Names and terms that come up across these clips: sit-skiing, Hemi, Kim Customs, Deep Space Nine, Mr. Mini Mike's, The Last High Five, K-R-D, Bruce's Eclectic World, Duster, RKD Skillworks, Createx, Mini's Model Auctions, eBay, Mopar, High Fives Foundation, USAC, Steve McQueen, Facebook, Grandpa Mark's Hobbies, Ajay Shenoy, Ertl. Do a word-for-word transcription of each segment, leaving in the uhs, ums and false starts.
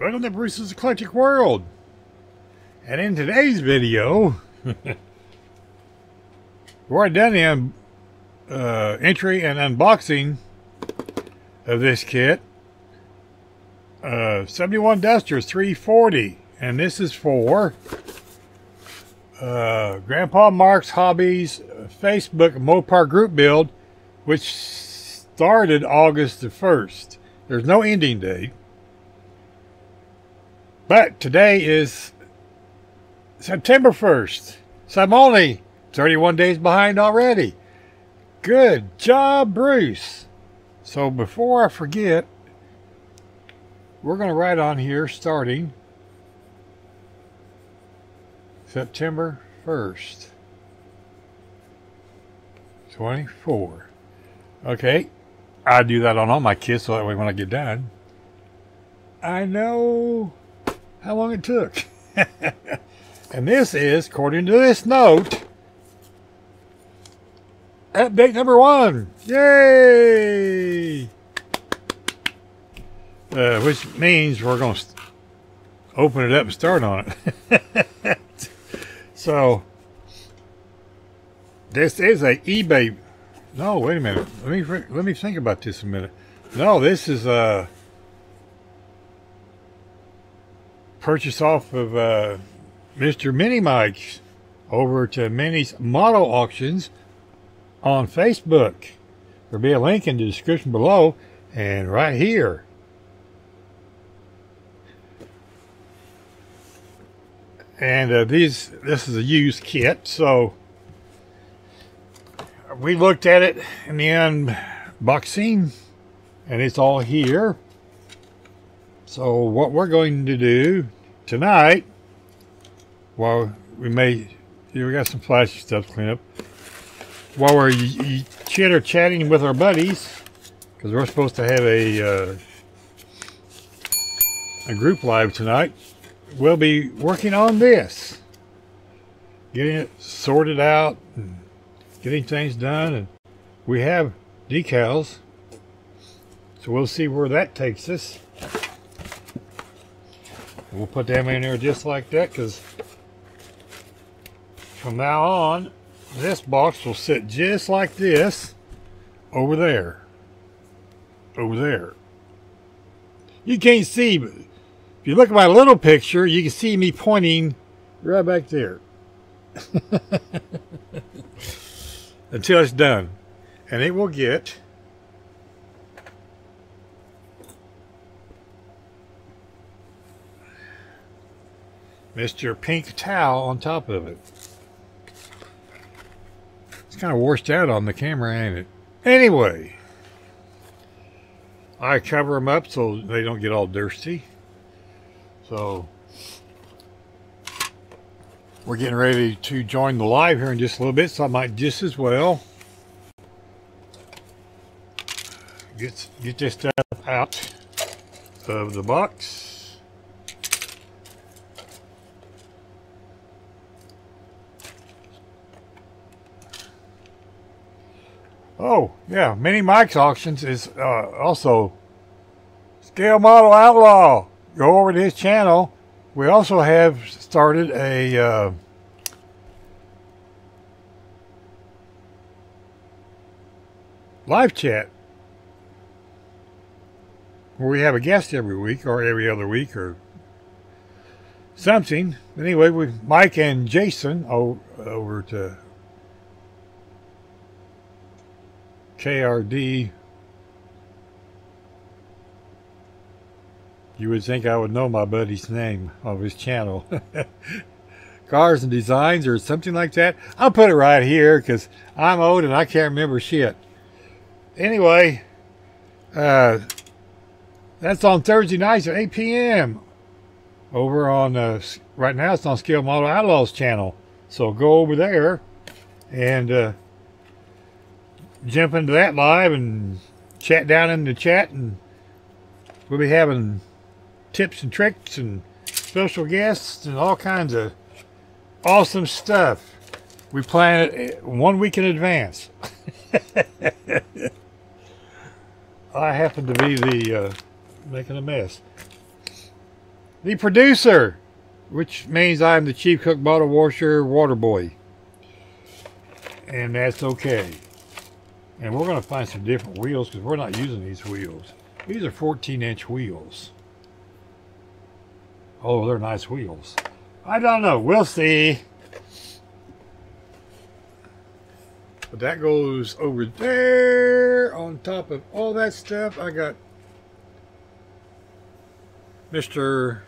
Welcome to Bruce's Eclectic World. And in today's video, we're done the uh, entry and unboxing of this kit. Uh, seventy-one Dusters three forty, and this is for uh, Grandpa Mark's Hobbies Facebook Mopar group build, which started August the first. There's no ending date. But today is September first. So I'm only thirty-one days behind already. Good job, Bruce. So before I forget, we're going to write on here starting September first, twenty-four. Okay, I do that on all my kits, so that way when I get done, I know how long it took. And this is, according to this note, update number one. Yay! Uh, which means we're going to open it up and start on it. So, this is a eBay... No, wait a minute. Let me let me think about this a minute. No, this is a purchase off of uh, Mister Mini Mike's over to Mini's Model Auctions on Facebook. There'll be a link in the description below and right here. And uh, these this is a used kit, so we looked at it in the unboxing, and it's all here. So what we're going to do tonight, while we may, here we got some flashy stuff to clean up, while we're chitter chatting with our buddies, because we're supposed to have a uh, a group live tonight, we'll be working on this, getting it sorted out, and getting things done, and we have decals, so we'll see where that takes us. We'll put them in there just like that, because from now on this box will sit just like this over there over there you can't see, but if you look at my little picture you can see me pointing right back there. Until it's done, and it will get Mister Pink Towel on top of it. It's kind of washed out on the camera, ain't it? Anyway, I cover them up so they don't get all thirsty. So we're getting ready to join the live here in just a little bit, so I might just as well get, get this stuff out of the box. Oh, yeah, Mini Mike's Auctions is uh, also Scale Model Outlaw. Go over to his channel. We also have started a uh, live chat where we have a guest every week or every other week or something. But anyway, with Mike and Jason over to K R D. You would think I would know my buddy's name of his channel. Cars and Designs or something like that. I'll put it right here because I'm old and I can't remember shit. Anyway, uh, that's on Thursday nights at eight P M Over on, uh, right now it's on Scale Model Outlaw's channel. So go over there and uh, jump into that live and chat down in the chat. And we'll be having tips and tricks and special guests and all kinds of awesome stuff. We plan it one week in advance. I happen to be the uh, making a mess. the producer, which means I'm the chief cook, bottle washer, water boy. And that's okay. And we're going to find some different wheels because we're not using these wheels. These are fourteen inch wheels. Oh, they're nice wheels. I don't know. We'll see. But that goes over there. On top of all that stuff, I got Mister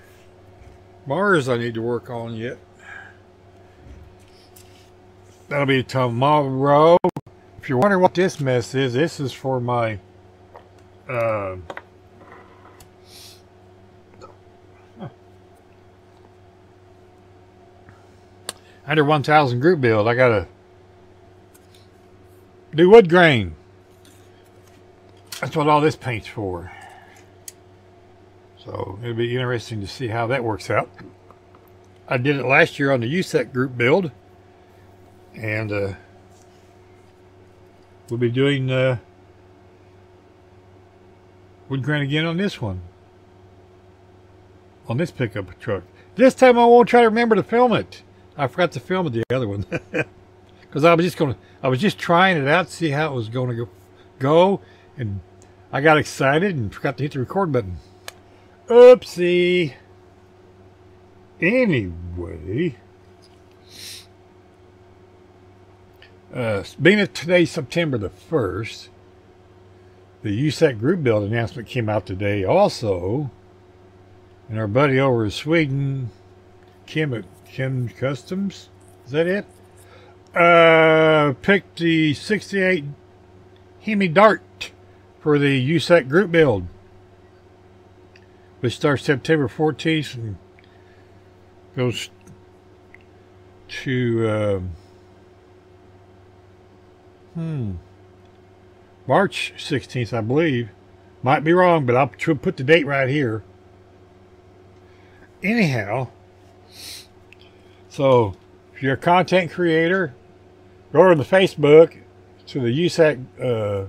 Mars I need to work on yet. That'll be tomorrow. If you're wondering what this mess is, this is for my uh, under one thousand group build. I gotta do wood grain. That's what all this paint's for. So it'll be interesting to see how that works out. I did it last year on the U S A C group build, and uh, we'll be doing uh, wood grain again on this one, on this pickup truck. This time I won't try to remember to film it. I forgot to film the other one because I was just gonna. I was just trying it out to see how it was going to go, go, and I got excited and forgot to hit the record button. Oopsie. Anyway. Uh, being it today, September the first, the U S A C group build announcement came out today also. And our buddy over in Sweden, Kim at Kim Customs, is that it? Uh, picked the sixty-eight Hemi Dart for the U S A C group build, which starts September fourteenth and goes to... Uh, Hmm. March sixteenth, I believe. Might be wrong, but I'll put the date right here. Anyhow, so if you're a content creator, go to the Facebook, to the U S A C uh,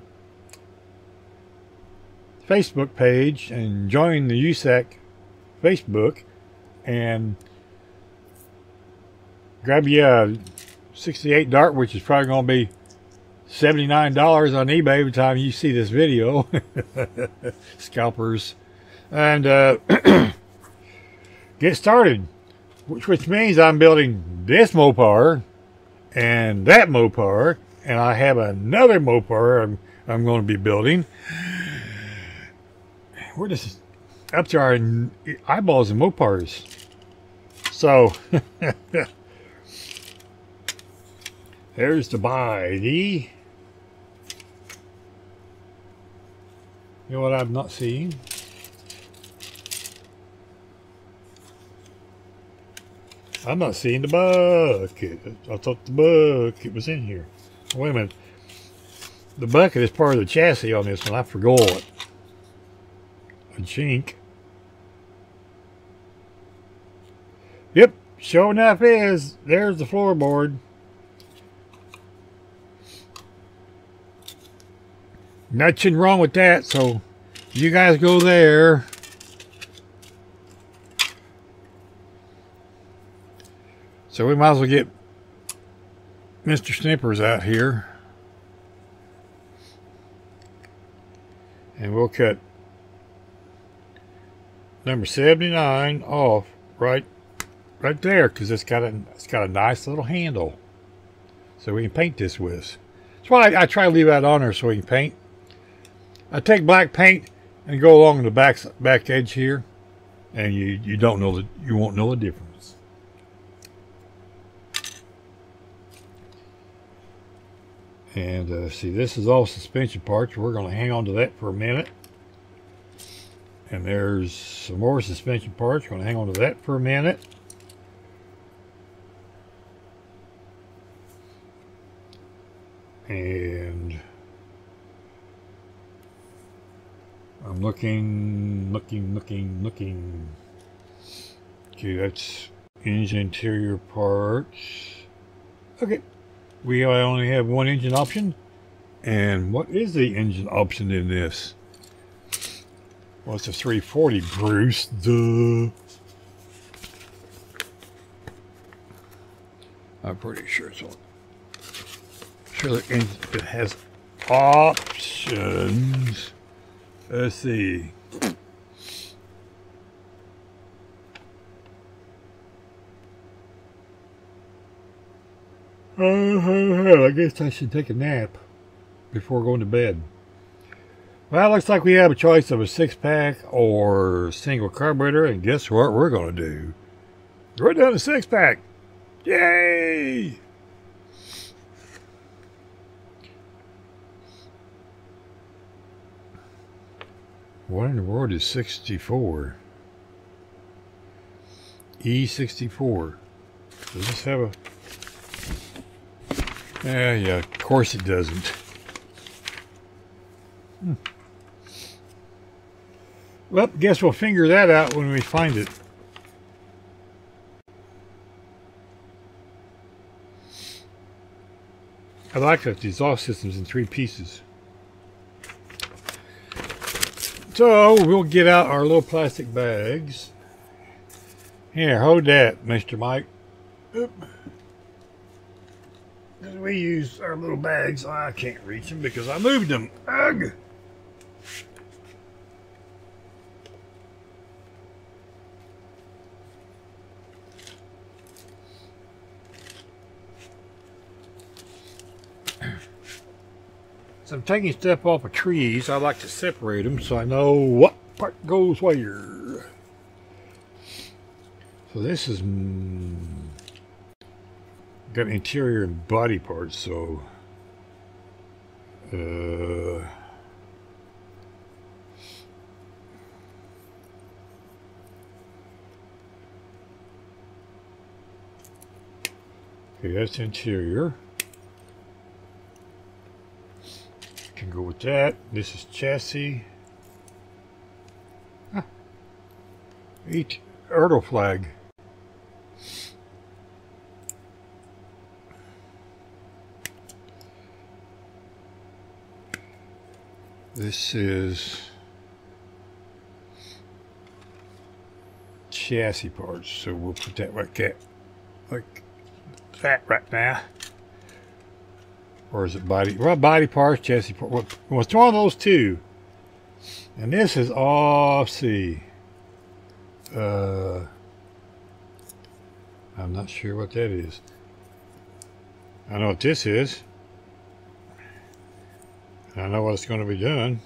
Facebook page, and join the U S A C Facebook, and grab you a sixty-eight Dart, which is probably going to be seventy-nine dollars on eBay every time you see this video. Scalpers. And uh, get started. Which, which means I'm building this Mopar and that Mopar. And I have another Mopar I'm, I'm going to be building. We're just up to our eyeballs in Mopars. So... there's the body. You know what I've not seen? I'm not seeing the bucket. I thought the bucket was in here. Wait a minute. The bucket is part of the chassis on this one. I forgot it. A chink. Yep, sure enough is. There's the floorboard. Nothing wrong with that, so you guys go there. So we might as well get Mister Snippers out here. And we'll cut number seventy-nine off right right there, because it's got a it's got a nice little handle. So we can paint this with. That's why I, I try to leave that on there so we can paint. I take black paint and go along the back back edge here, and you you don't know that you won't know the difference. And uh, see, this is all suspension parts. We're going to hang on to that for a minute. And there's some more suspension parts. We're going to hang on to that for a minute. And I'm looking, looking, looking, looking. Okay, that's engine interior parts. Okay, we only have one engine option. And what is the engine option in this? Well, it's a three forty Bruce, duh. I'm pretty sure it's all. Surely it has options. Let's see. I guess I should take a nap before going to bed. Well, it looks like we have a choice of a six-pack or single carburetor, and guess what we're going to do? We're doing a six-pack. Yay! What in the world is sixty-four? E sixty-four. Does this have a... Yeah, yeah, of course it doesn't. Hmm. Well, guess we'll figure that out when we find it. I like that the exhaust system's in three pieces. So, we'll get out our little plastic bags. Here, hold that, Mister Mike. Oop. We use our little bags. I can't reach them because I moved them. Ugh. So I'm taking stuff off of trees. I like to separate them so I know what part goes where. So this is... Mm, got interior and body parts, so uh, okay, that's interior. Can go with that. This is chassis. Huh. Each Ertl flag. This is chassis parts, so we'll put that like that, like that right now. Or is it body? Well, body parts, chassis parts. Well, it's one of those two. And this is all C. Uh, I'm not sure what that is. I know what this is. I know what it's going to be doing.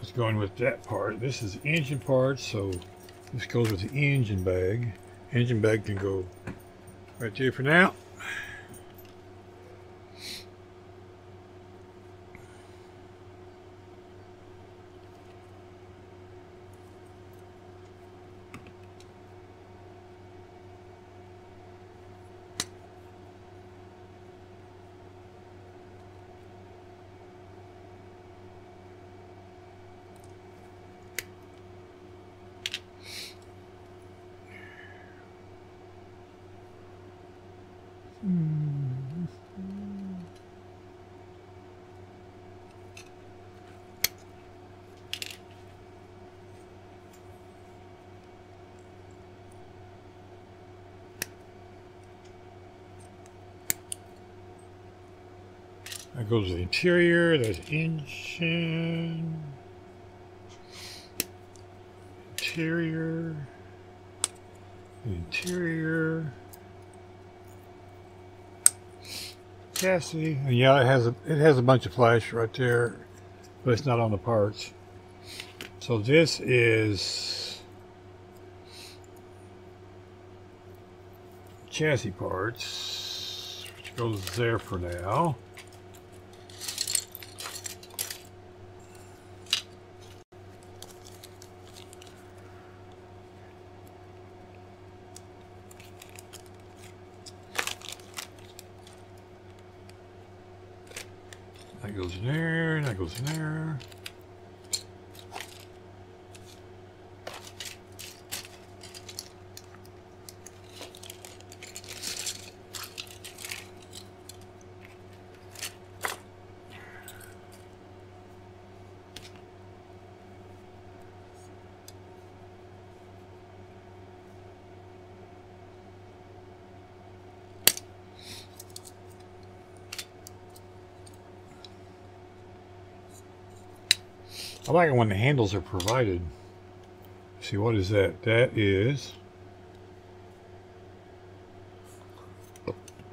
It's going with that part. This is the engine part, so this goes with the engine bag. Engine bag can go right there for now. That goes to the interior, there's engine, interior, interior, chassis, and yeah, it has a it has a bunch of flash right there, but it's not on the parts. So this is chassis parts, which goes there for now. In there. I like it when the handles are provided. Let's see, what is that? That is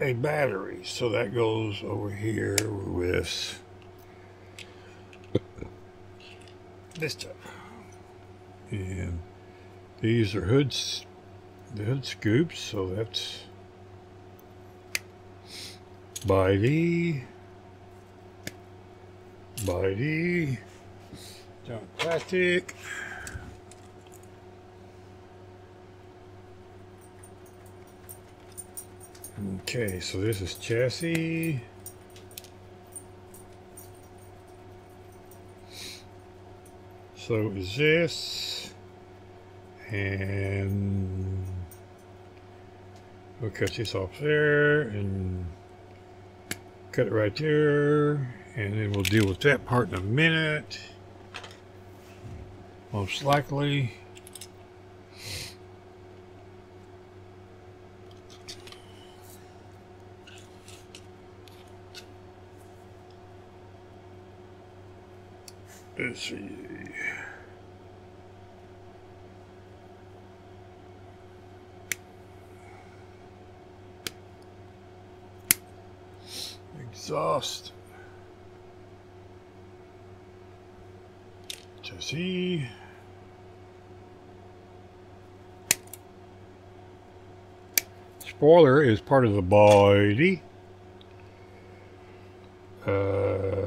a battery. So that goes over here with this stuff. And these are hoods, the hood scoops. So that's by the by the junk plastic. Okay, so this is chassis. So is this, and we'll cut this off there and cut it right there, and then we'll deal with that part in a minute, most likely. Let's see. Exhaust. Chassis. Spoiler is part of the body. Uh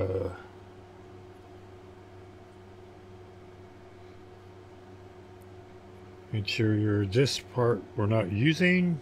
Interior, this part we're not using.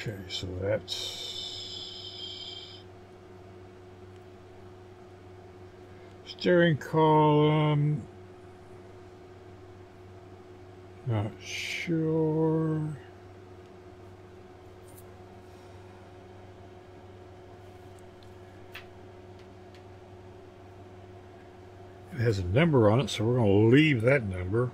Okay, so that's steering column. Not sure. It has a number on it, so we're going to leave that number.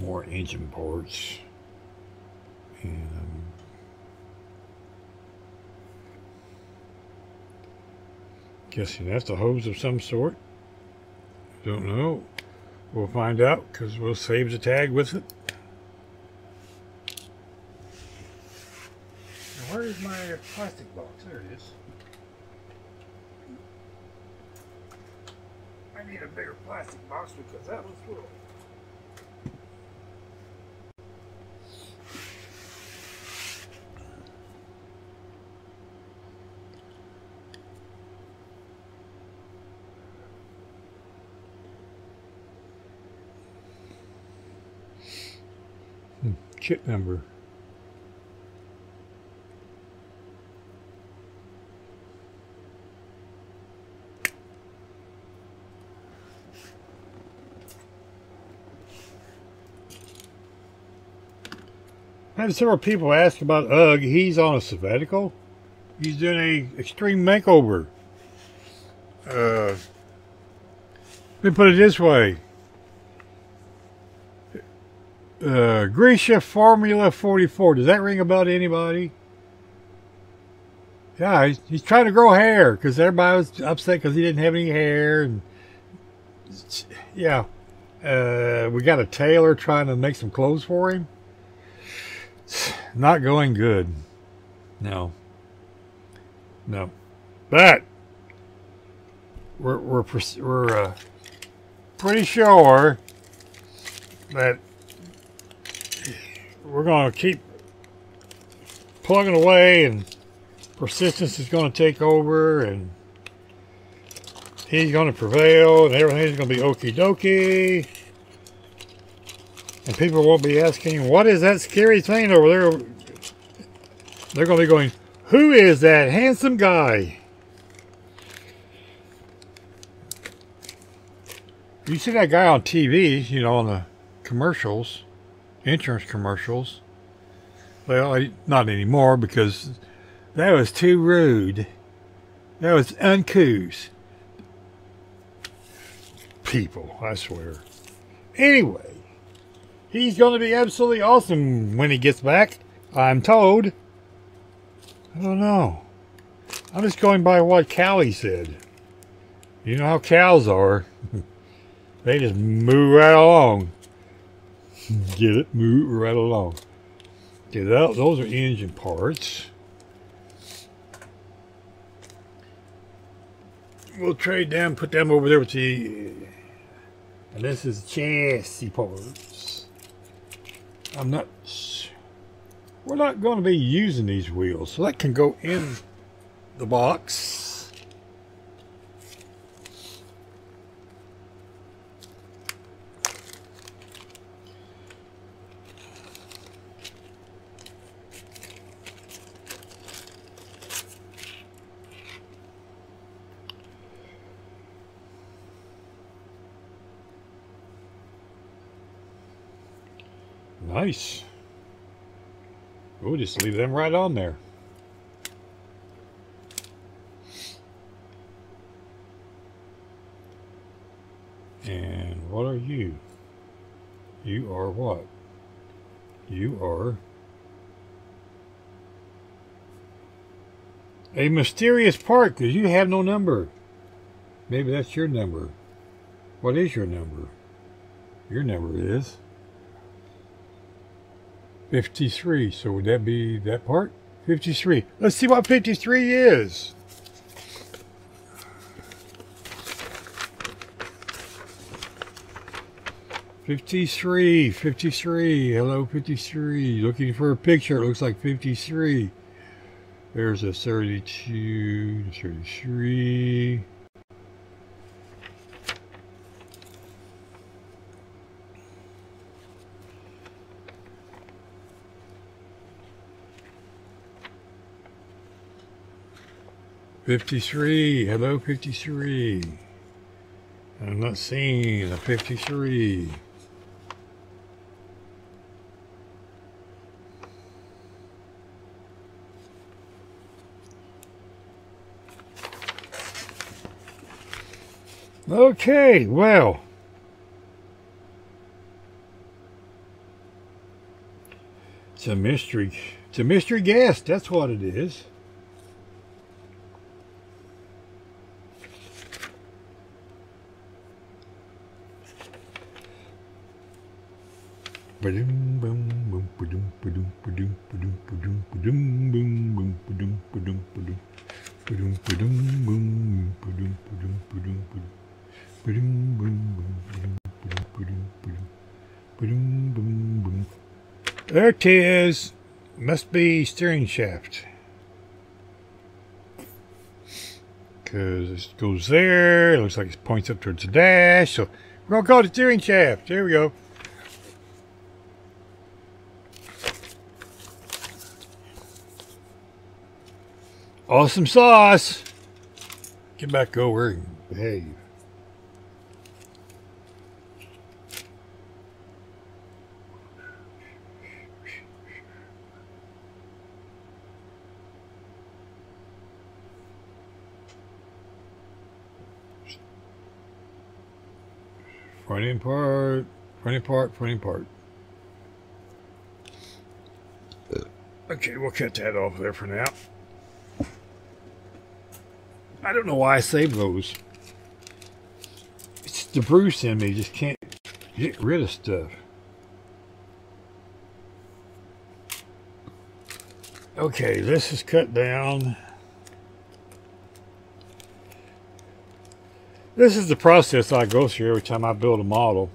More engine parts, and um, guessing that's a hose of some sort. Don't know. We'll find out because we'll save the tag with it. Now, where is my plastic box? There it is. I need a bigger plastic box because that was full. Kit number. I had several people ask about Ugg. He's on a sabbatical. He's doing a extreme makeover. Uh, let me put it this way. Uh, Grisha Formula forty-four. Does that ring a bell to anybody? Yeah, he's, he's trying to grow hair because everybody was upset because he didn't have any hair. And yeah, uh, we got a tailor trying to make some clothes for him. Not going good. No. No. But we're we're, we're uh, pretty sure that we're going to keep plugging away, and persistence is going to take over, and he's going to prevail, and everything's going to be okie dokie. And people will be asking, what is that scary thing over there? They're going to be going, who is that handsome guy? You see that guy on T V, you know, on the commercials, insurance commercials. Well, not anymore, because that was too rude. That was uncouth. People, I swear. Anyway, he's going to be absolutely awesome when he gets back, I'm told. I don't know. I'm just going by what Callie said. You know how cows are. They just move right along. Get it? Move right along. Okay, that, those are engine parts. We'll trade them, put them over there with the... And this is chassis parts. I'm not... We're not going to be using these wheels, so that can go in the box. Nice. We'll just leave them right on there. And what are you? You are what? You are a mysterious part, because you have no number. Maybe that's your number. What is your number? Your number is fifty-three, so would that be that part? fifty-three. Let's see what fifty-three is. fifty-three, fifty-three, hello fifty-three. Looking for a picture, it looks like fifty-three. There's a thirty-two, thirty-three. fifty-three, hello fifty-three. I'm not seeing a fifty-three. Okay, well. It's a mystery. It's a mystery guest, that's what it is. There it is. Must be steering shaft, because it goes there. It looks like it points up towards the dash, so we're gonna call it steering shaft. There we go. Awesome sauce. Get back over and behave. Front end part, front end part, front end part. Okay, we'll cut that off there for now. I don't know why I saved those. It's the Bruce in me, just can't get rid of stuff. Okay, this is cut down. This is the process I go through every time I build a model.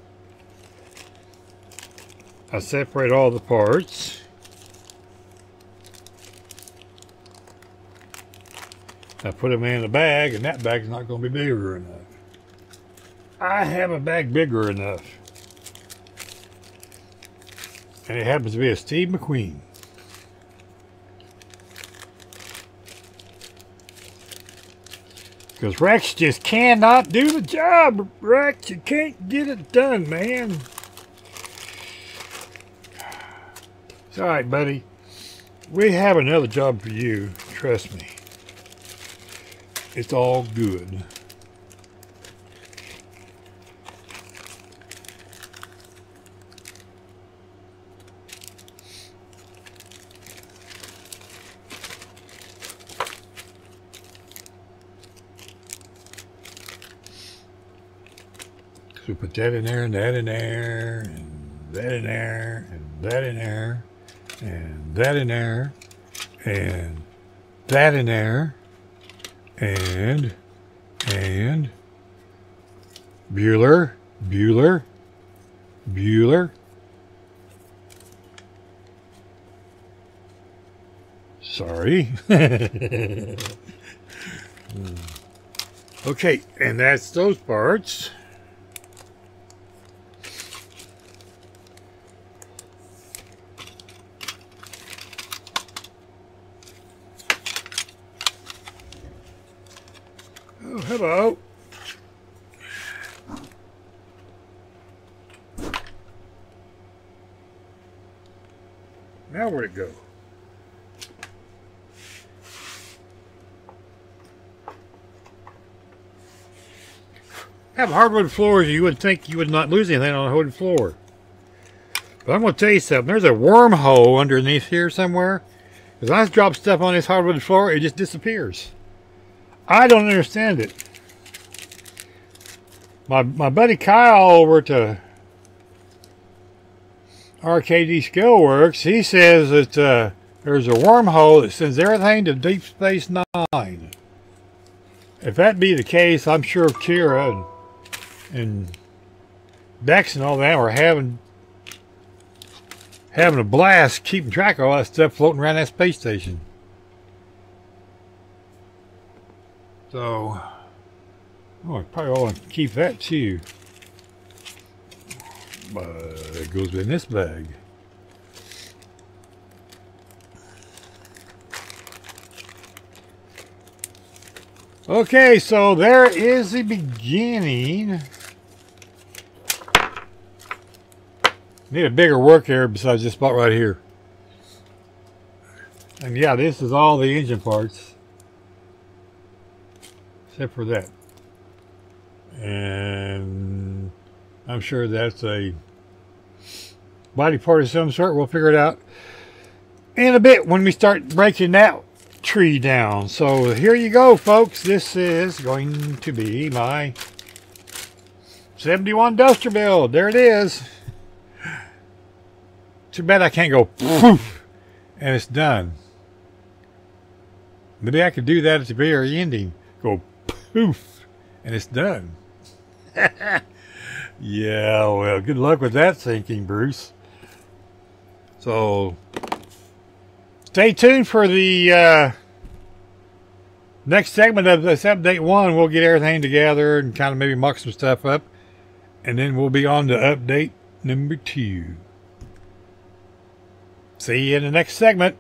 I separate all the parts. I put them in a bag, and that bag's not going to be bigger enough. I have a bag bigger enough. And it happens to be a Steve McQueen. Because Rex just cannot do the job. Rex, you can't get it done, man. It's all right, buddy. We have another job for you. Trust me. It's all good. So put that in there, and that in there, and that in there, and that in there, and that in there, and that in there, and, and, Bueller, Bueller, Bueller. Sorry. Okay, and that's those parts. Oh, hello. Now where'd it go? Have hardwood floors, you would think you would not lose anything on a hardwood floor. But I'm going to tell you something. There's a wormhole underneath here somewhere. Because I drop stuff on this hardwood floor, it just disappears. I don't understand it. My my buddy Kyle over to R K D Skillworks, he says that uh, there's a wormhole that sends everything to Deep Space Nine. If that be the case, I'm sure Kira and, and Dex and all that are having having a blast keeping track of all that stuff floating around that space station. So, oh, I probably want to keep that too. But it goes in this bag. Okay, so there is the beginning. Need a bigger work area besides this spot right here. And yeah, this is all the engine parts. Except for that. And I'm sure that's a body part of some sort. We'll figure it out in a bit when we start breaking that tree down. So here you go, folks. This is going to be my seventy-one Duster build. There it is. Too bad I can't go poof and it's done. Maybe I could do that at the very ending. Go poof, and it's done. Yeah, well, good luck with that thinking, Bruce. So, stay tuned for the uh, next segment of this update one. We'll get everything together and kind of maybe muck some stuff up. And then we'll be on to update number two. See you in the next segment.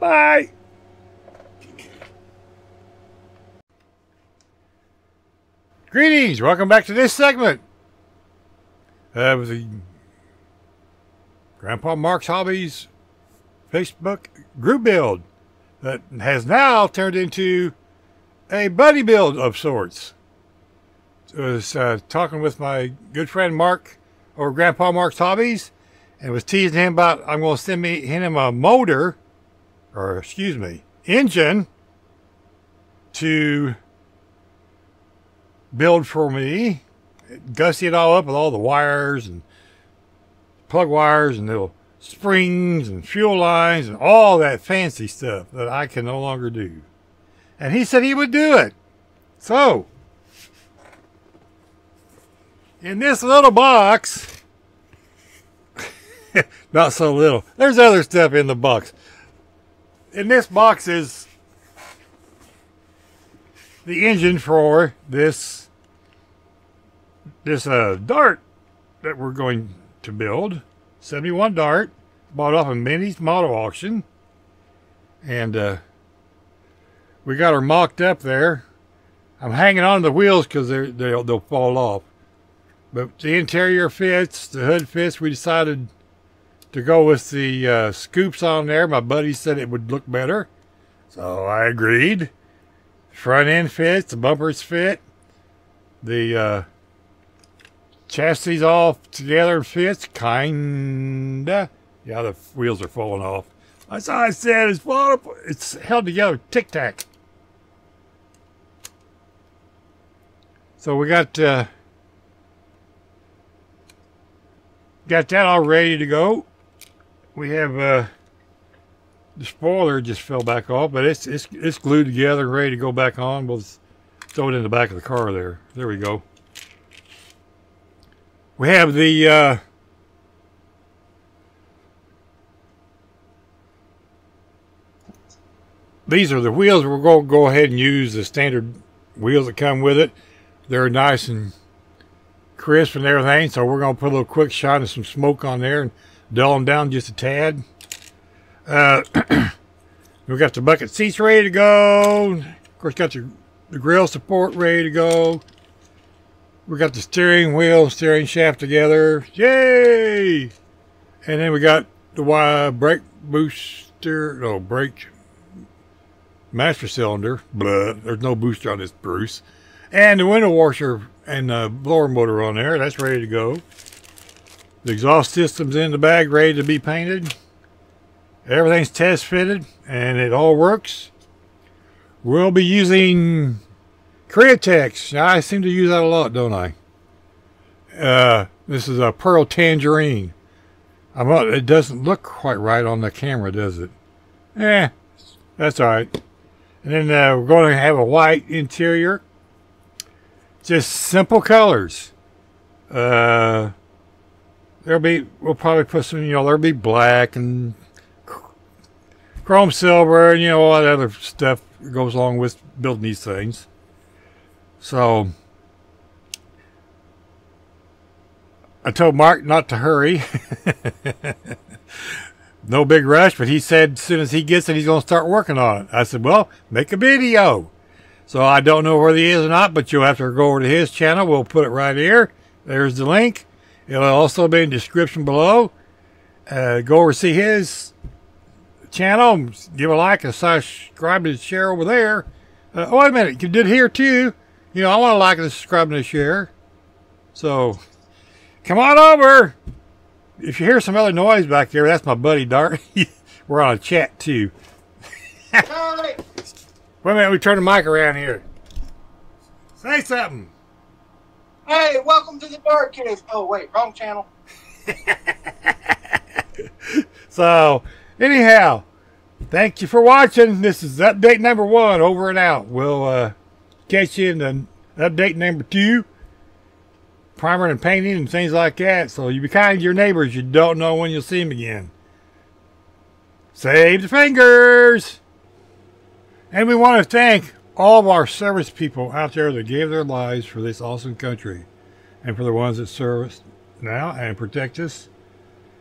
Bye. Greetings! Welcome back to this segment of the Grandpa Mark's Hobbies Facebook group build that has now turned into a buddy build of sorts. I was uh, talking with my good friend Mark over Grandpa Mark's Hobbies and was teasing him about I'm going to send me him a motor, or excuse me, engine to build for me, gussy it all up with all the wires and plug wires and little springs and fuel lines and all that fancy stuff that I can no longer do. And he said he would do it. So in this little box, not so little, there's other stuff in the box. In this box is the engine for this, this uh, dart that we're going to build. seventy-one dart, bought off of Mini's Model Auction. And uh, we got her mocked up there. I'm hanging on to the wheels because they'll, they'll fall off. But the interior fits, the hood fits. We decided to go with the uh, scoops on there. My buddy said it would look better, so I agreed. Front end fits, the bumpers fit, the uh, chassis all together fits, kinda. Yeah, the wheels are falling off. As I said, it's falling off. It's held together, tic tac. So we got uh, got that all ready to go. We have uh, the spoiler just fell back off, but it's it's it's glued together, ready to go back on. We'll just throw it in the back of the car there. There we go. We have the uh, these are the wheels we're going to go ahead and use, the standard wheels that come with it. They're nice and crisp and everything, so we're going to put a little quick shot of some smoke on there and dull them down just a tad. Uh, we got the bucket seats ready to go. Of course, got the, the grill support ready to go. We got the steering wheel, steering shaft together. Yay! And then we got the uh, brake booster, no, brake master cylinder. Blah, there's no booster on this, Bruce. And the window washer and the blower motor on there, that's ready to go. The exhaust system's in the bag, ready to be painted. Everything's test fitted and it all works. We'll be using Createx. Now, I seem to use that a lot, don't I? Uh, this is a pearl tangerine. I'm not, it doesn't look quite right on the camera, does it? Eh, that's all right. And then uh, we're going to have a white interior. Just simple colors. Uh, there'll be, we'll probably put some, you know, there'll be black and chrome silver and, you know, all that other stuff that goes along with building these things. So, I told Mark not to hurry. No big rush, but he said as soon as he gets it, he's going to start working on it. I said, well, make a video. So I don't know whether he is or not, but you'll have to go over to his channel. We'll put it right here. There's the link. It'll also be in the description below. Uh, go over to see his channel. Give a like, a subscribe, and share over there. Uh, oh, wait a minute. You did here too. You know, I want to like and subscribe and share. So, come on over. If you hear some other noise back there, that's my buddy Dart. We're on a chat too. Wait a minute, we turn the mic around here. Say something. Hey, welcome to the Dart Cave. Oh, wait, wrong channel. So, anyhow, thank you for watching. This is update number one, over and out. We'll uh, catch you in the update number two. Primer and painting and things like that. So you be kind to your neighbors. You don't know when you'll see them again. Save the fingers. And we want to thank all of our service people out there that gave their lives for this awesome country, and for the ones that serve us now and protect us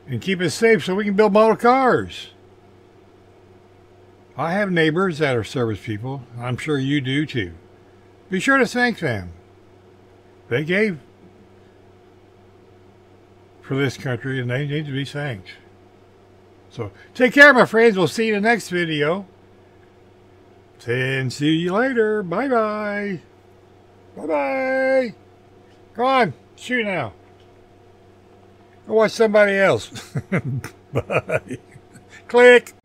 and keep us safe so we can build model cars. I have neighbors that are service people. I'm sure you do too. Be sure to thank them. They gave for this country and they need to be thanked. So take care, my friends. We'll see you in the next video. And see you later. Bye bye. Bye bye. Come on, shoot now. Go watch somebody else. Bye. Click.